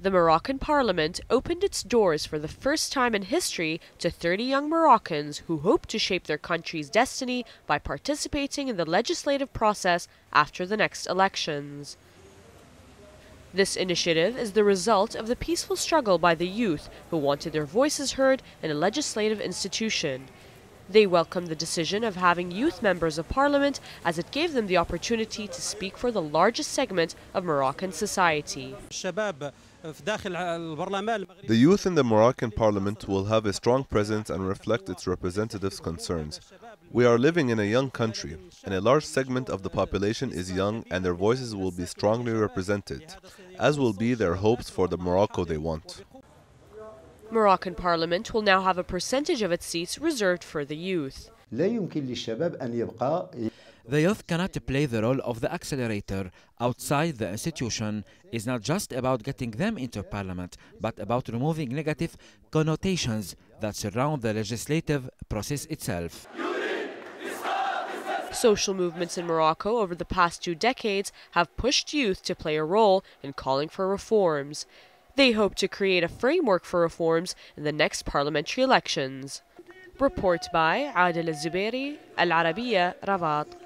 The Moroccan Parliament opened its doors for the first time in history to 30 young Moroccans who hope to shape their country's destiny by participating in the legislative process after the next elections. This initiative is the result of the peaceful struggle by the youth who wanted their voices heard in a legislative institution. They welcomed the decision of having youth members of parliament as it gave them the opportunity to speak for the largest segment of Moroccan society. The youth in the Moroccan parliament will have a strong presence and reflect its representatives' concerns. We are living in a young country, and a large segment of the population is young, and their voices will be strongly represented, as will be their hopes for the Morocco they want. Moroccan parliament will now have a percentage of its seats reserved for the youth. The youth cannot play the role of the accelerator outside the institution. It's not just about getting them into parliament, but about removing negative connotations that surround the legislative process itself. Social movements in Morocco over the past 2 decades have pushed youth to play a role in calling for reforms. They hope to create a framework for reforms in the next parliamentary elections. Report by Adel Zobairi, Al Arabiya, Rabat.